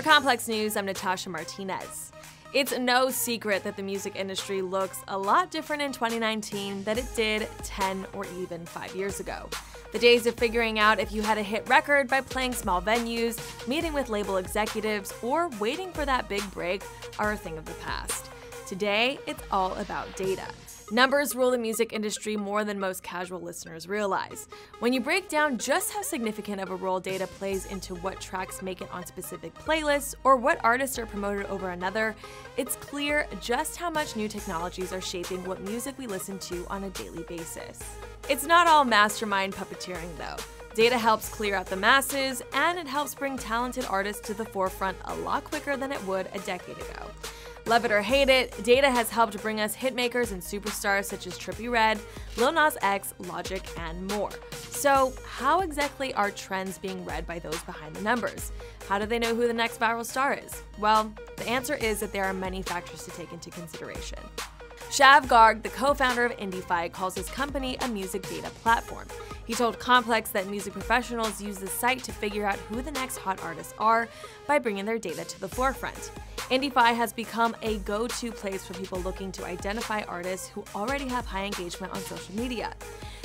For Complex News, I'm Natasha Martinez. It's no secret that the music industry looks a lot different in 2019 than it did 10 or even 5 years ago. The days of figuring out if you had a hit record by playing small venues, meeting with label executives, or waiting for that big break are a thing of the past. Today, it's all about data. Numbers rule the music industry more than most casual listeners realize. When you break down just how significant of a role data plays into what tracks make it on specific playlists or what artists are promoted over another, it's clear just how much new technologies are shaping what music we listen to on a daily basis. It's not all mastermind puppeteering, though. Data helps clear out the masses, and it helps bring talented artists to the forefront a lot quicker than it would a decade ago. Love it or hate it, data has helped bring us hitmakers and superstars such as Trippie Redd, Lil Nas X, Logic, and more. So how exactly are trends being read by those behind the numbers? How do they know who the next viral star is? Well, the answer is that there are many factors to take into consideration. Shav Garg, the co-founder of Indify, calls his company a music data platform. He told Complex that music professionals use the site to figure out who the next hot artists are by bringing their data to the forefront. Indify has become a go-to place for people looking to identify artists who already have high engagement on social media.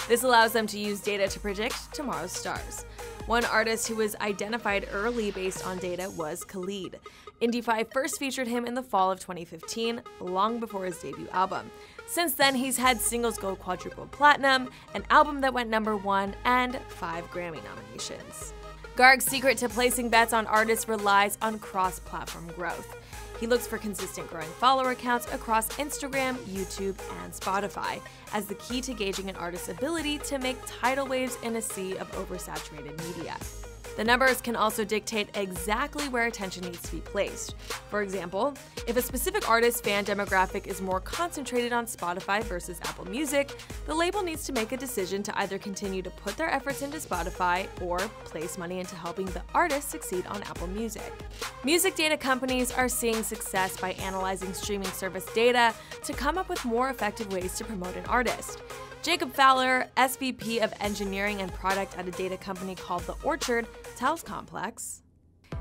This allows them to use data to predict tomorrow's stars. One artist who was identified early based on data was Khalid. Indify first featured him in the fall of 2015, long before his debut album. Since then, he's had singles go quadruple platinum, an album that went #1, and 5 Grammy nominations. Garg's secret to placing bets on artists relies on cross-platform growth. He looks for consistent growing follower counts across Instagram, YouTube, and Spotify as the key to gauging an artist's ability to make tidal waves in a sea of oversaturated media. The numbers can also dictate exactly where attention needs to be placed. For example, if a specific artist's fan demographic is more concentrated on Spotify versus Apple Music, the label needs to make a decision to either continue to put their efforts into Spotify or place money into helping the artist succeed on Apple Music. Music data companies are seeing success by analyzing streaming service data to come up with more effective ways to promote an artist. Jacob Fowler, SVP of Engineering and Product at a data company called The Orchard, tells Complex,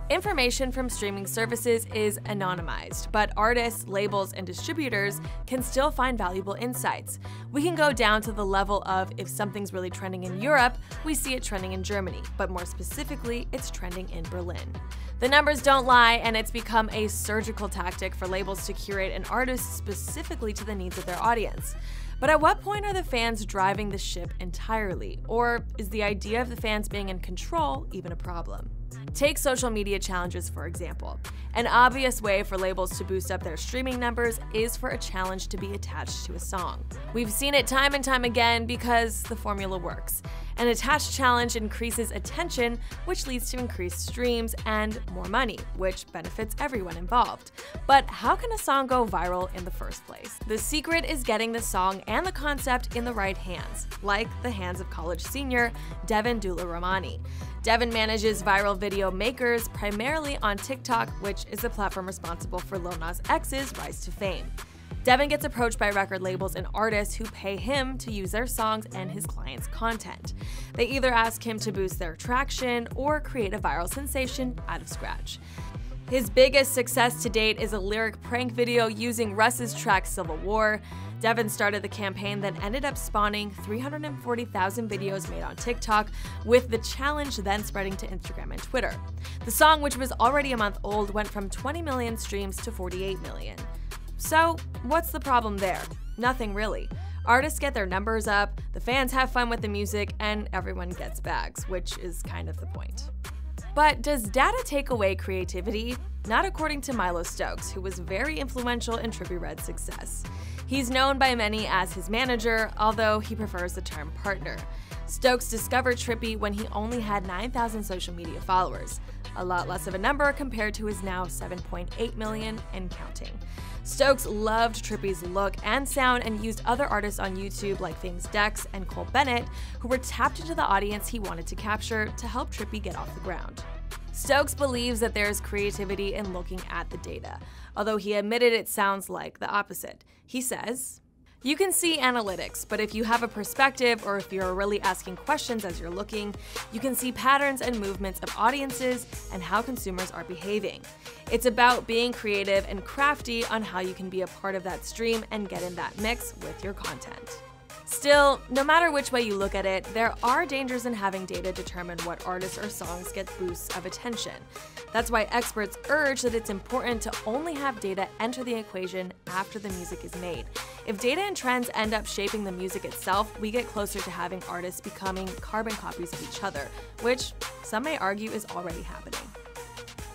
"Information from streaming services is anonymized, but artists, labels, and distributors can still find valuable insights. We can go down to the level of if something's really trending in Europe, we see it trending in Germany, but more specifically, it's trending in Berlin." The numbers don't lie, and it's become a surgical tactic for labels to curate an artist specifically to the needs of their audience. But at what point are the fans driving the ship entirely? Or is the idea of the fans being in control even a problem? Take social media challenges, for example. An obvious way for labels to boost up their streaming numbers is for a challenge to be attached to a song. We've seen it time and time again because the formula works. An attached challenge increases attention, which leads to increased streams and more money, which benefits everyone involved. But how can a song go viral in the first place? The secret is getting the song and the concept in the right hands, like the hands of college senior Devin Dula Romani. Devin manages viral video makers primarily on TikTok, which is the platform responsible for Lil Nas X's rise to fame. Devin gets approached by record labels and artists who pay him to use their songs and his clients' content. They either ask him to boost their traction or create a viral sensation out of scratch. His biggest success to date is a lyric prank video using Russ's track Civil War. Devin started the campaign that ended up spawning 340,000 videos made on TikTok, with the challenge then spreading to Instagram and Twitter. The song, which was already a month old, went from 20 million streams to 48 million. So what's the problem there? Nothing really. Artists get their numbers up, the fans have fun with the music, and everyone gets bags, which is kind of the point. But does data take away creativity? Not according to Milo Stokes, who was very influential in Trippie Redd's success. He's known by many as his manager, although he prefers the term partner. Stokes discovered Trippie when he only had 9,000 social media followers, a lot less of a number compared to his now 7.8 million and counting. Stokes loved Trippie's look and sound and used other artists on YouTube like Famous Dex and Cole Bennett, who were tapped into the audience he wanted to capture, to help Trippie get off the ground. Stokes believes that there's creativity in looking at the data, although he admitted it sounds like the opposite. He says, You can see analytics, but if you have a perspective or if you're really asking questions as you're looking, you can see patterns and movements of audiences and how consumers are behaving. It's about being creative and crafty on how you can be a part of that stream and get in that mix with your content. Still, no matter which way you look at it, there are dangers in having data determine what artists or songs get boosts of attention. That's why experts urge that it's important to only have data enter the equation after the music is made. If data and trends end up shaping the music itself, we get closer to having artists becoming carbon copies of each other, which some may argue is already happening.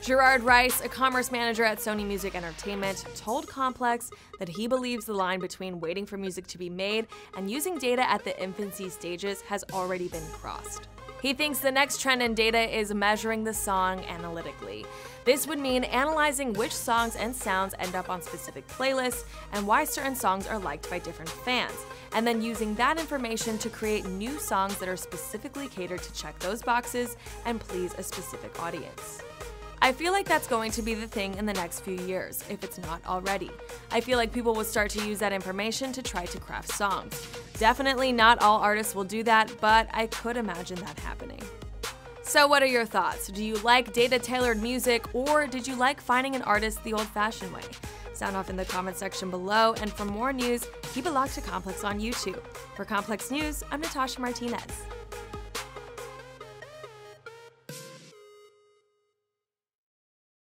Gerard Rice, a commerce manager at Sony Music Entertainment, told Complex that he believes the line between waiting for music to be made and using data at the infancy stages has already been crossed. He thinks the next trend in data is measuring the song analytically. This would mean analyzing which songs and sounds end up on specific playlists and why certain songs are liked by different fans, and then using that information to create new songs that are specifically catered to check those boxes and please a specific audience. I feel like that's going to be the thing in the next few years, if it's not already. I feel like people will start to use that information to try to craft songs. Definitely not all artists will do that, but I could imagine that happening. So what are your thoughts? Do you like data-tailored music, or did you like finding an artist the old-fashioned way? Sound off in the comments section below, and for more news, keep it locked to Complex on YouTube. For Complex News, I'm Natasha Martinez.